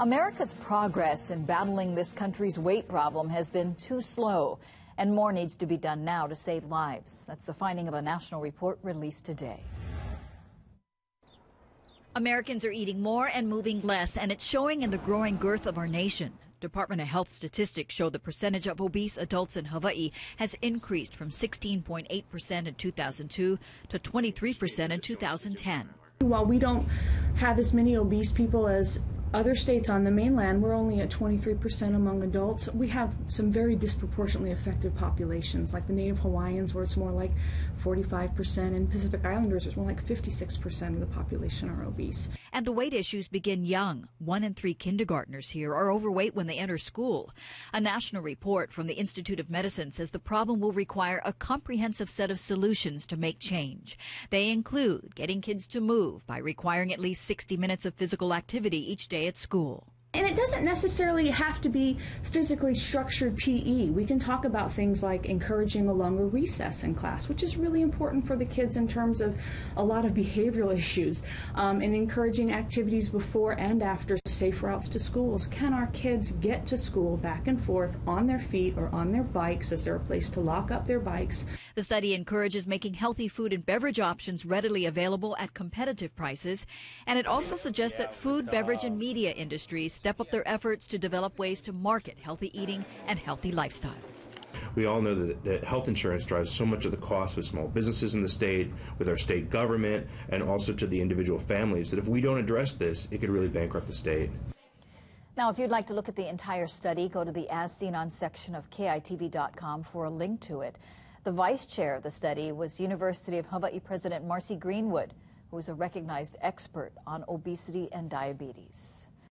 America's progress in battling this country's weight problem has been too slow, and more needs to be done now to save lives. That's the finding of a national report released today. Americans are eating more and moving less, and it's showing in the growing girth of our nation. Department of Health statistics show the percentage of obese adults in Hawaii has increased from 16.8% in 2002 to 23% in 2010. While we don't have as many obese people as other states on the mainland, we're only at 23% among adults. We have some very disproportionately affected populations, like the Native Hawaiians, where it's more like 45%, and Pacific Islanders, it's more like 56% of the population are obese. And the weight issues begin young. 1 in 3 kindergartners here are overweight when they enter school. A national report from the Institute of Medicine says the problem will require a comprehensive set of solutions to make change. They include getting kids to move by requiring at least 60 minutes of physical activity each day at school. And it doesn't necessarily have to be physically structured PE. We can talk about things like encouraging a longer recess in class, which is really important for the kids in terms of a lot of behavioral issues, and encouraging activities before and after, safe routes to schools. Can our kids get to school back and forth on their feet or on their bikes? Is there a place to lock up their bikes? The study encourages making healthy food and beverage options readily available at competitive prices, and it also suggests that food, beverage, and media industries step up their efforts to develop ways to market healthy eating and healthy lifestyles. We all know that health insurance drives so much of the cost with small businesses in the state, with our state government, and also to the individual families, that if we don't address this, it could really bankrupt the state. Now, if you'd like to look at the entire study, go to the As Seen On section of KITV.com for a link to it. The vice chair of the study was University of Hawaii President Marcy Greenwood, who is a recognized expert on obesity and diabetes.